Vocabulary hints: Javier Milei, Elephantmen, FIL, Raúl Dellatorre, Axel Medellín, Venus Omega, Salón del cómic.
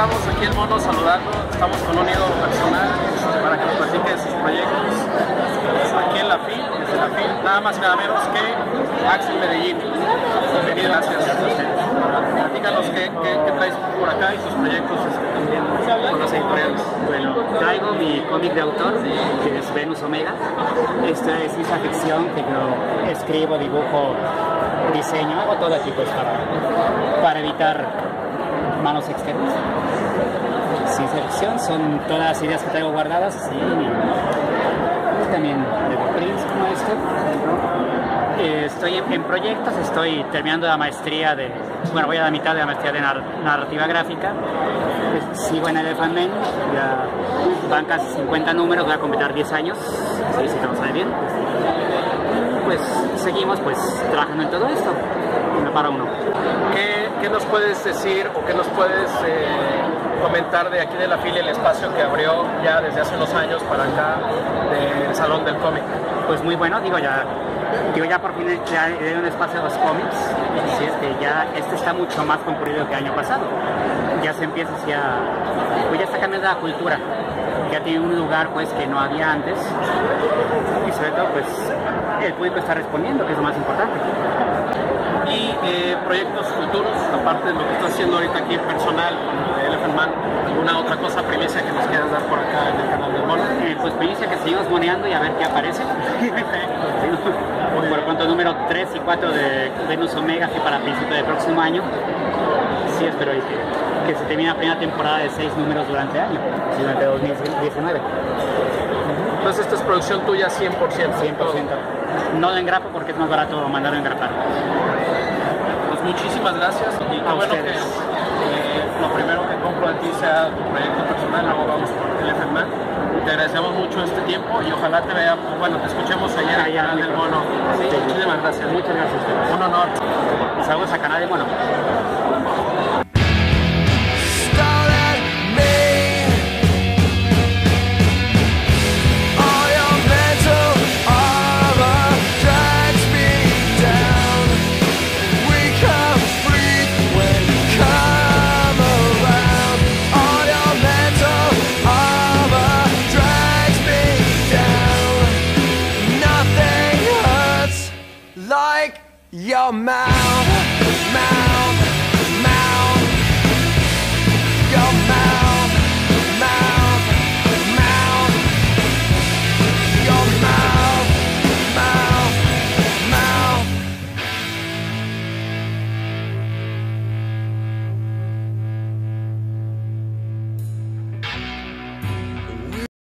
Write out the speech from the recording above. estamos aquí el mono saludando, estamos con un ídolo personal para que nos platique de sus proyectos aquí en la FIL, desde la FIL, nada más y nada menos que Axel Medellín. Bienvenido, gracias. Platícanos qué traes por acá y sus proyectos con las editoriales. Bueno, traigo mi cómic de autor, que es Venus Omega. Esta es esa ficción que yo escribo, dibujo, diseño, hago todo aquí pues para evitar manos externas. Sin selección, son todas las ideas que traigo guardadas y también de prints como esto. Estoy en proyectos, estoy terminando la maestría de, bueno, voy a la mitad de la maestría de narrativa gráfica. Sigo en Elephantmen, ya van casi 50 números, voy a completar 10 años, si todo sale bien. Pues seguimos pues trabajando en todo esto, uno para uno. ¿Qué nos puedes decir o qué nos puedes comentar de aquí de la FIL, el espacio que abrió ya desde hace unos años para acá del Salón del Cómic? Pues muy bueno, digo ya por fin le doy un espacio a los cómics, así es que ya este está mucho más concurrido que el año pasado. Ya se empieza pues ya está cambiando la cultura, ya tiene un lugar pues que no había antes y sobre todo pues el público está respondiendo, que es lo más importante. Y proyectos futuros, aparte de lo que estás haciendo ahorita aquí en personal con Elephantmen, ¿alguna otra cosa, primicia que nos quieras dar por acá en el canal del mono? Pues primicia que seguimos moneando y a ver qué aparece. Por cuanto número 3 y 4 de Venus Omega, que para principio del próximo año, sí espero que se termine la primera temporada de 6 números durante el año, durante 2019. Entonces esto es producción tuya 100%. 100%. No lo engrapo porque es más barato mandarlo a engrapar. Pues muchísimas gracias. Y a bueno ustedes. Que lo primero que compro a ti sea tu proyecto personal, luego vamos por Elephantmen. Te agradecemos mucho este tiempo y ojalá te veamos, bueno, te escuchemos allá en el canal del mono. Sí, sí. Muchísimas gracias. Muchas gracias. Un honor. Saludos a canal del mono. Your mouth